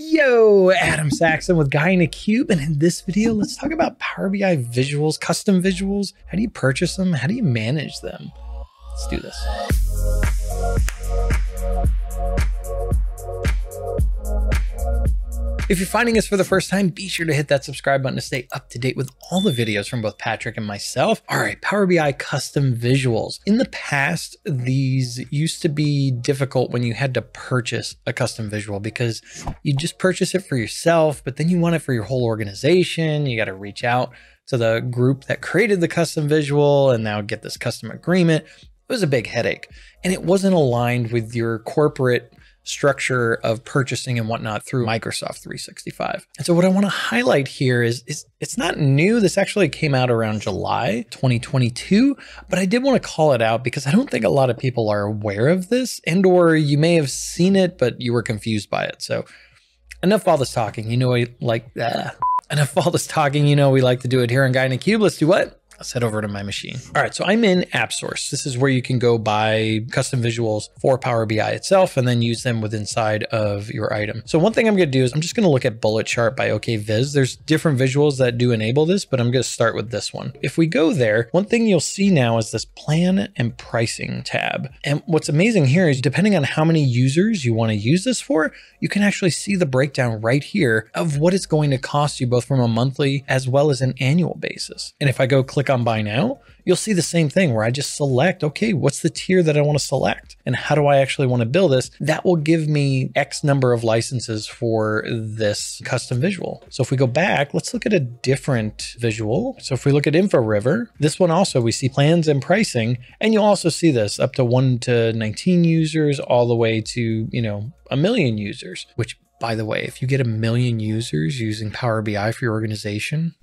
Yo, Adam Saxton with Guy in a Cube, and in this video, let's talk about Power BI visuals, custom visuals. How do you purchase them? How do you manage them? Let's do this. If you're finding us for the first time, be sure to hit that subscribe button to stay up to date with all the videos from both Patrick and myself. All right, Power BI custom visuals. In the past, these used to be difficult when you had to purchase a custom visual because you just purchase it for yourself, but then you want it for your whole organization. You got to reach out to the group that created the custom visual and now get this custom agreement. It was a big headache and it wasn't aligned with your corporate structure of purchasing and whatnot through Microsoft 365. And so what I want to highlight here is it's not new. This actually came out around July 2022, but I did want to call it out because I don't think a lot of people are aware of this, and or you may have seen it, but you were confused by it. So enough of all this talking, you know, we like to do it here on Guy in a Cube. Let's do what? Let's head over to my machine. All right, so I'm in AppSource. This is where you can go buy custom visuals for Power BI itself and then use them within inside of your item. So one thing I'm gonna do is I'm just gonna look at Bullet Chart by OKViz. There's different visuals that do enable this, but I'm gonna start with this one. If we go there, one thing you'll see now is this plan and pricing tab. And what's amazing here is depending on how many users you wanna use this for, you can actually see the breakdown right here of what it's going to cost you both from a monthly as well as an annual basis. And if I go click on buy now, you'll see the same thing where I just select, okay, what's the tier that I want to select and how do I actually want to build this? That will give me X number of licenses for this custom visual. So if we go back, let's look at a different visual. So if we look at InfoRiver, this one also, we see plans and pricing, and you'll also see this up to 1 to 19 users all the way to, you know, 1 million users, which by the way, if you get 1 million users using Power BI for your organization,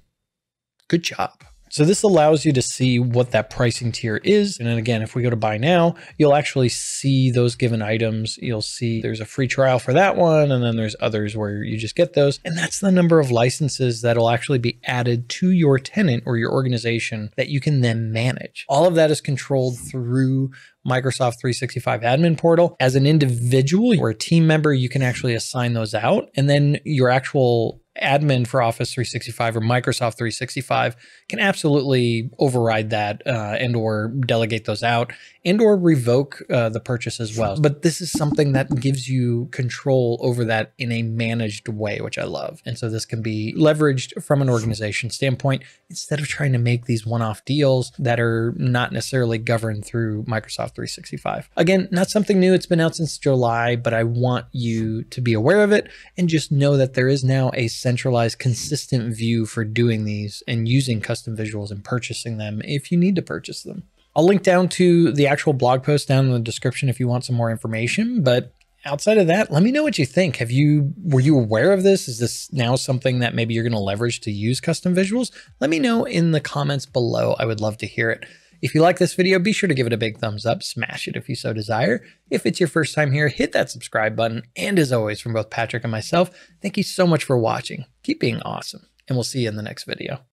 good job. So this allows you to see what that pricing tier is. And then again, if we go to buy now, you'll actually see those given items. You'll see there's a free trial for that one. And then there's others where you just get those. And that's the number of licenses that'll actually be added to your tenant or your organization that you can then manage. All of that is controlled through Microsoft 365 admin portal. As an individual or a team member, you can actually assign those out. And then your actual admin for Office 365 or Microsoft 365 can absolutely override that and or delegate those out and or revoke the purchase as well. But this is something that gives you control over that in a managed way, which I love. And so this can be leveraged from an organization standpoint instead of trying to make these one-off deals that are not necessarily governed through Microsoft 365. Again, not something new. It's been out since July, but I want you to be aware of it and just know that there is now a centralized, consistent view for doing these and using custom visuals and purchasing them if you need to purchase them. I'll link down to the actual blog post down in the description if you want some more information, but outside of that, let me know what you think. Were you aware of this? Is this now something that maybe you're going to leverage to use custom visuals? Let me know in the comments below. I would love to hear it. If you like this video, be sure to give it a big thumbs up, smash it if you so desire. If it's your first time here, hit that subscribe button. And as always, from both Patrick and myself, thank you so much for watching. Keep being awesome, and we'll see you in the next video.